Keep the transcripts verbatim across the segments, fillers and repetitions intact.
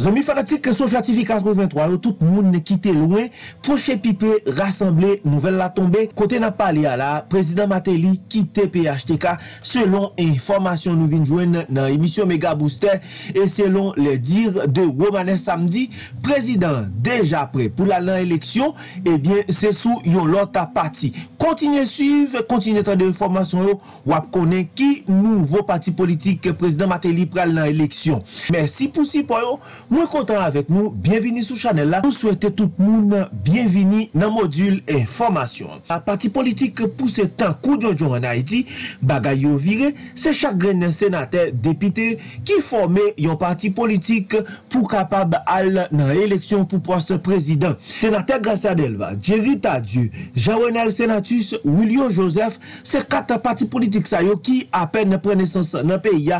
Zombie fanatique que Sofiatif quatre-vingt-trois, tout le monde quitté loin, proche pipé, rassemblé, nouvelle la tombée, côté n'a pas lié à la, président Martelly quitté P H T K, selon information nous vient joindre dans l'émission Mega Booster, et selon les dires de Romane Samedi, président déjà prêt pour la élection, et eh bien c'est sous yon l'autre parti. Continuez suivre, continuez à des informations, ou à connaître qui nouveau parti politique que président Martelly pral dans l'élection. Merci pour si pour yo. Moi content avec nous, bienvenue sur channel là. Nous souhaitons tout le monde bienvenue dans module information. La parti politique pour ce temps coup de jour en Haïti, bagay yo viré, c'est chaque grain sénateur député qui formé un parti politique pour capable aller dans l'élection pour poste président. Sénateur Gracia Delva, Jerry Tardieu, Jovenel Senatus, William Joseph, c'est quatre partis politiques ça yo qui à peine prennent naissance dans le pays.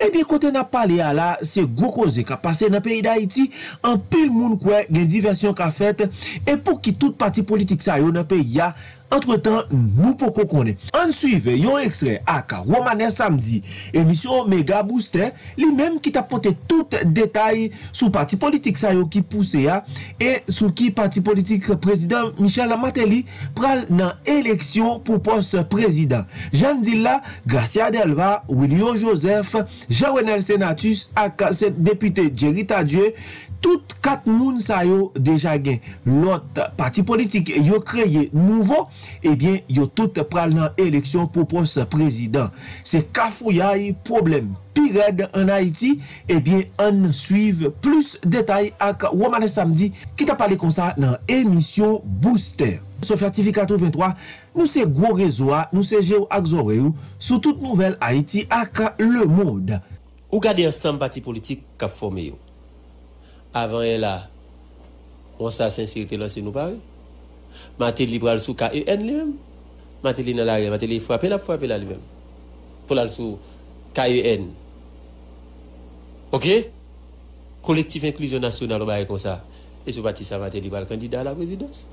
Et bien côté n'a parlé à là, c'est gros cause qui a passé dans le pays d'Haïti, en pile moun kwe gen diversion ka fait et pour qui tout parti politique ça yo dans pays ya. Entre-temps, nous pouvons connaître. En suivant, yon extrait à Romane Samedi, émission Mega Booster, lui-même qui t'apporte tout détail sur parti politique ça yo qui pousse ya et sur qui parti politique président Michel Amatelli pral dans élection pour poste président. Jean Dilla, Gracia Delva, William Joseph, Jovenel Senatus, aka député Jerry Tardieu, tout quatre moun sa yo déjà gen. L'autre parti politique yo créé nouveau, et eh bien yo tout pral nan élection pour poste président. C'est cafouillage problème pire en Haïti, et eh bien on suive plus détails ak Romane Samedi qui t'a parlé comme ça dans émission Booster. Sofiatif quatre-vingt-trois, nous c'est Gorézois, nous c'est Géo Axoreo sur toute nouvelle Haïti ak le monde. Ou gade ensemble parti politique ka formé yo. Avant elle là, on sa sincérité là, c'est nous pareil. Mathieu Libral sous K E N lui-même. Mathieu Lina l'arrière, Mathieu frappé la frappé là lui-même. Pour la sous K E N. Ok? Collectif inclusion nationale, on va comme ça. Et ce parti ça, Mathieu Libral candidat à la présidence.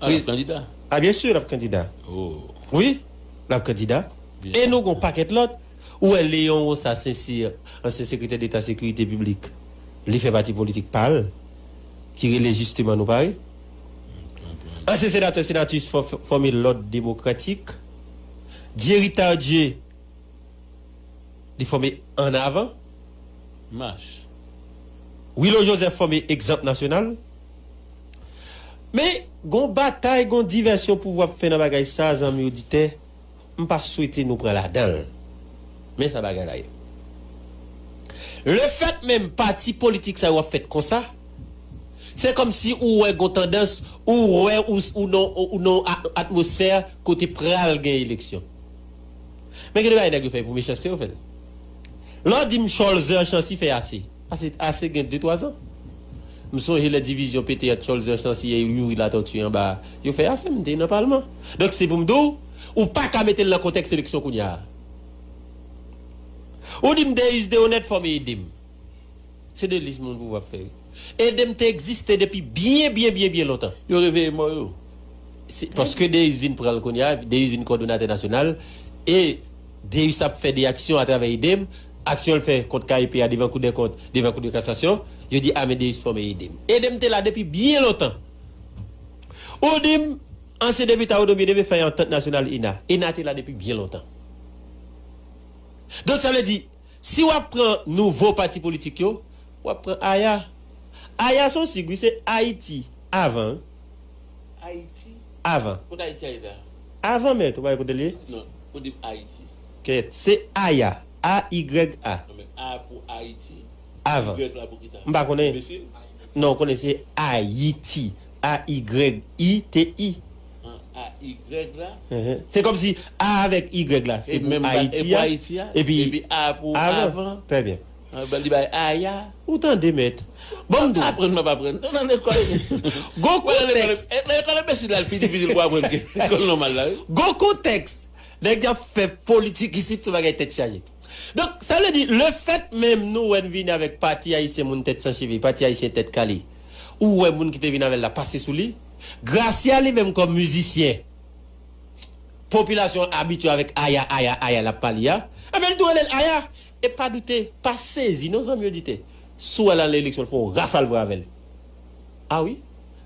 Ah, oui, candidat. Ah, bien sûr, la candidat. Oh. Oui, la candidat. Bien. Et nous, on paquet l'autre. Où est Léon, on sa sincère, ancien secrétaire d'État sécurité publique. Les faits parti politique parle, qui relève justement nous parler. Un sénateur sénatus formé l'ordre démocratique. Jerry Tardieu, il formé en avant. Marche. Willow Joseph formé exemple national. Mais, gon bataille, gon diversion pour pouvoir faire dans bagaille ça, les amis auditeurs, je ne pas souhaiter nous prendre la dalle. Mais ça bagaille là. Le fait même parti politique ça ou fait comme ça, c'est comme si ou ouais gon tendance ou ouais ou, ou non ou non atmosphère côté pral gain élection. Mais que devait nèg fait pour me chancer en fait. L'ordime Scholzer chanci fait assez. Assez assez gain deux trois ans. Me songe la division pété Scholzer chanci et Yuri la tortue en bas. Yo fait assez dans le parlement. Donc c'est pour me dire ou pas qu'à mettre dans contexte élection qu'on y a. Ou dim Deus Deronette formé dim. C'est de l'isme qu'on va faire. Et dim t'existe depuis bien bien bien bien longtemps. Yo réveillé moi yo. Parce que Deus vient prendre le Konya, Deus vient coordonnateur national et Deus a fait des actions à travers dim, action le fait contre K I P A devant coup de compte, devant coup de cassation, je dis ah mais Deus formé dim. Et dim t'es là depuis bien longtemps. Ou dim ancien député Odomie devait faire entente nationale I N A. I N A t'es là depuis bien longtemps. Donc ça veut dire, si on prend nouveau parti politique, on prend A Y A. A Y A, son sigle, c'est Haïti avant. Haïti avant. Pour Haïti, Haïti. Avant, mais tu vas écouter. Non, on dit Haïti. C'est A Y A. A Y A. A pour Haïti. Avant. On va connaître. Non, on connaît, c'est Haïti. A Y I T I. Y là. C'est comme si A avec Y là. C'est même Haïti. Et puis A pour avant. Très bien. Aya. Autant de mettre. Bon, après, on va prendre. On en est quoi? Go contexte. Go contexte. Les gars fait politique ici, tu vas être chargé. Donc, ça veut dire, le fait même nous, on vient avec parti haïtien, mon tête sans cheville, parti haïtien, tête calée. Ou on moun qui te vient avec la passer sous lui. Gracia lui-même comme musicien, population habituée avec Aya, Aya, Aya, la palia, mais le douane Aya, et pas douter, pas saisi, nos amis auditeurs. sous elle à l'élection, il faut rafale avec elle. Ah oui?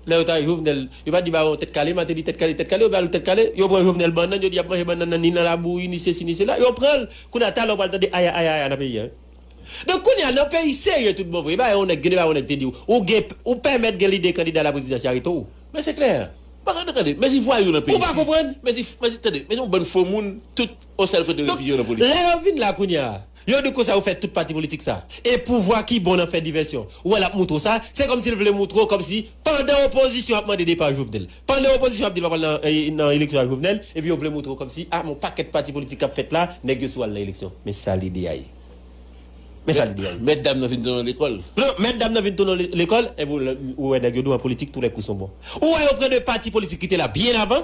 Là, il n'y a pas de dire tête calée, il dit tête calée, tête calée, il tête calée, il prend Jovenel Banan, il dit après Banan, ni dans la bouille, ni ceci, ni cela. Il prend, quand on attend, on va dire aïe, aïe, aïe, dans le pays. Donc, on est dans un pays sérieux, tout le monde. On est gagné, on est dédié. On permet de gagner des candidats à la présidence. Mais c'est clair. Mais si vous voyez le pays. Vous ne pouvez pas comprendre. Mais si vous avez un faux monde, tout au cercle de l'opinion de la politique. Là, on vient là, Kounia. Yo du coup ça vous fait toute partie politique ça et pouvoir qui bon en fait diversion ou elle a montré ça c'est comme s'il voulait montrer comme si pendant l'opposition a demandé départ Jovenel pendant l'opposition a demandé dans l'élection à Jovenel et puis on voulait montrer comme si ah mon paquet de parti politique a fait là n'est que soit l'élection mais ça l'idéal mais ça l'idéal mesdames ne viennent dans l'école non mesdames ne viennent dans l'école et vous ouais n'est en politique tous les coups sont bons ou ouais auprès de parti politique qui était là bien avant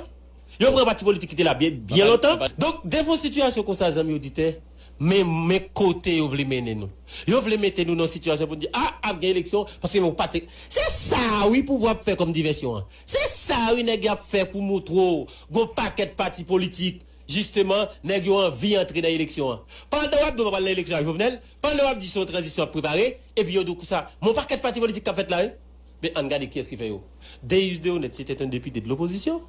yo prend parti politique qui était là bien bien longtemps donc des fois situation comme ça amis auditeurs. Mais mes côtés, vous voulez mener nous. Vous voulez mettre nous dans une situation pour dire, ah, après l'élection, parce que mon parti. C'est ça, oui, pour pouvoir faire comme diversion. C'est ça, oui, n'est-ce pas faire pour montrer, go paquet de partis politiques, justement, n'est-ce pas envie d'entrer dans l'élection. Pendant qu'on va parler de l'élection à Jovenel, pendant qu'on dit son transition à préparer, et puis, donc ça, mon paquet de partis politiques qu'a fait là, mais on regarde qui est-ce qui fait. Deus Deronette, c'était un député de l'opposition.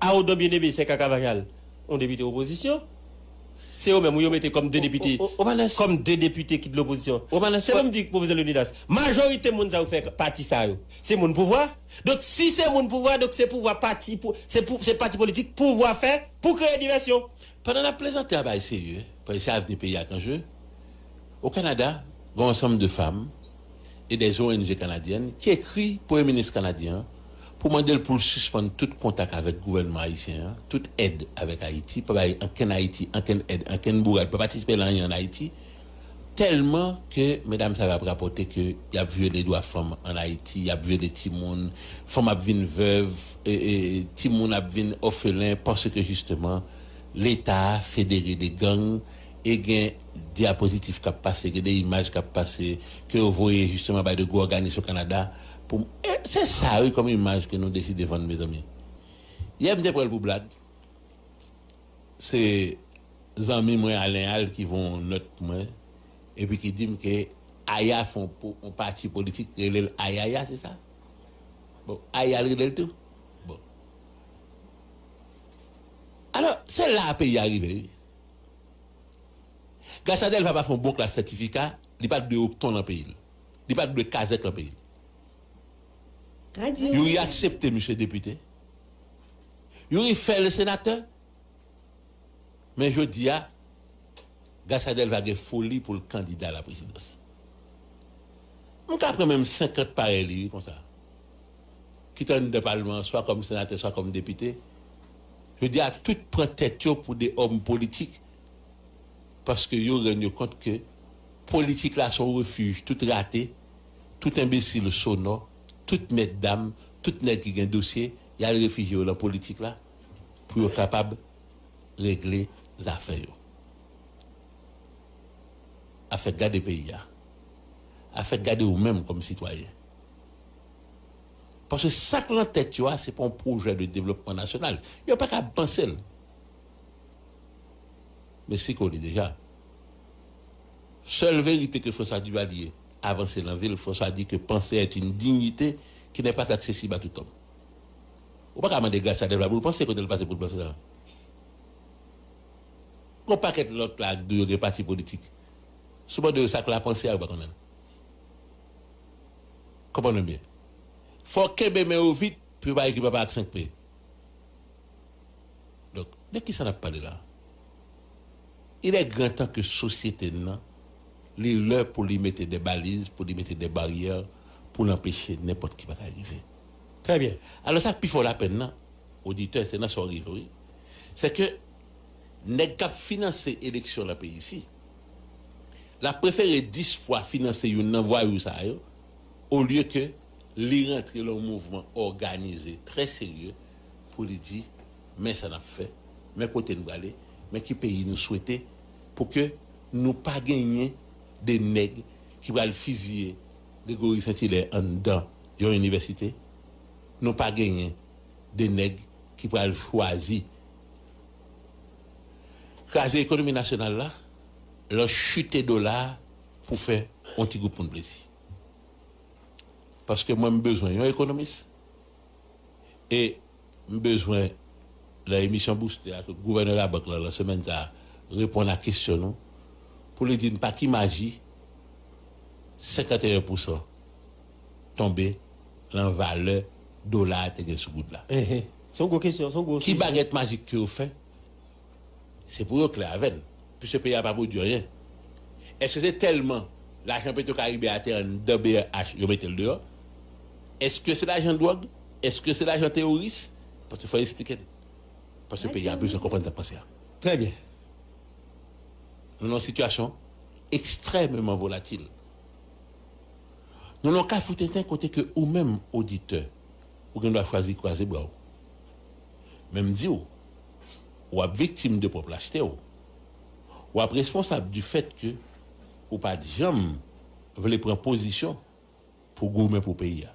Aodon Bien-Aimé, c'est Kakavajal, un député de l'opposition. C'est eux-mêmes, ils mettent comme deux députés. Comme deux députés qui de l'opposition. C'est comme dit le professeur Leonidas. Majorité de gens fait parti ça. C'est mon pouvoir. Donc si c'est mon pouvoir, donc c'est pouvoir parti politique, pouvoir faire pour créer diversion. Pendant la plaisanterie, c'est sérieux. Parce que c'est l'avenir pays à enjeu. Au Canada, il y a un ensemble de femmes et des O N G canadiennes qui écrit pour le ministre canadien pour demander pour suspendre tout contact avec le gouvernement haïtien, toute aide avec Haïti, pour aucun Haïti, aucun aide, aucun bourrage, pour participer à rien en Haïti, tellement que, mesdames, ça va rapporter que il y a vieux des droits femmes en Haïti, il y a vieux des timoun, femmes a vin veuve, et timoun a vin orphelin, parce que justement, l'État fédéré des gangs, et gain diapositifs qui a passé, des images qui a passé, que vous voyez justement par de gros organismes au Canada. Pour... C'est ça, oui, comme image que nous décidons de vendre, mes amis. Il y a des problèmes pour Blad. C'est les amis, moi, Alain Al, qui vont noter moi, et puis qui disent que A Y A font un parti politique, A Y A, c'est ça? Bon, A Y A, relève tout. Bon. Alors, c'est là que pays arrivé. Gassadel ne va pas faire un bon classe certificat, il n'y a pas de octons dans le pays. Il n'y a pas de casette dans le pays. Vous avez accepté, monsieur le député. Vous avez fait le sénateur. Mais je dis à Gassadel va faire folie pour le candidat à la présidence. Nous avons même cinquante pareils, comme ça. Qui tournent de parlement, soit comme sénateur, soit comme député. Je dis à toute protection pour des hommes politiques. Parce que vous rendez compte que politique là sont refuge, tout raté, tout imbécile sonore. Toutes mesdames, toutes les qui ont un dossier, il y a des réfugiés dans la politique là, pour être capable de régler les affaires. À faire garder le pays, à faire garder vous-même comme citoyen. Parce que ça que l'on tête, ce n'est pas un projet de développement national. Il n'y a pas qu'à penser. Mais ce qu'on dit déjà, seule vérité que François Dualier, avancer dans la ville, François dit que penser est une dignité qui n'est pas accessible à tout homme. Ou pas demander grâce à Dieu pour penser qu'on ne passe pour penser ça. Qu'on pas qu'être l'autre là de parti politique. Souvent de ça que la pensée à ou pas quand même. Comprenez bien. Faut que bébé au vite puis pas équipe avec cinq P. Donc, dès qui s'en a parlé là. Il est grand temps que société non les leurs pour lui mettre des balises, pour lui mettre des barrières, pour l'empêcher n'importe qui va arriver. Très bien. Alors ça, il faut la peine, non? Auditeur, c'est dans son livre, oui. C'est que, n'est qu'à financer l'élection dans le pays ici. La préférée dix fois financer une envoi au lieu que les rentrer dans le mouvement organisé, très sérieux, pour lui dire, mais ça n'a pas fait, mais côté nous aller, mais qui pays nous souhaiter, pour que nous ne pas gagner des nègres qui vont le fusiller Grégory Saint-Hilaire en dedans de l'université, n'ont pas gagné des nègres qui vont le choisir. Car l'économie nationale là, leur chute dollar pour faire un petit groupe pour le plaisir. Parce que moi, j'ai besoin d'un économiste. Et j'ai besoin de l'émission Booster, que le gouverneur de la banque, la semaine dernière, répond à la question pour lui dire une partie magie, cinquante et un pour cent tombé dans la valeur dollar et ce goût-là. C'est une bonne question. Qui baguette magique que vous faites, c'est pour eux que la veine, puisque ce pays n'a pas produit rien. Est-ce que c'est tellement l'argent pétro-caribéen de B R H, vous mettez le dehors? Est-ce que c'est l'argent de drogue? Est-ce que c'est l'argent terroriste? Parce qu'il faut expliquer. Parce que le pays a besoin de comprendre la pensée. Très bien. Nous sommes en situation extrêmement volatile. Nous n'avons qu'à foutre un côté que ou même auditeur, ou qu'on doit choisir croiser bras. Même dit ou, ou à victime de propre lâcheté ou, ou à responsable du fait que ou pas de jambes voulez prendre position pour gouverner pour payer.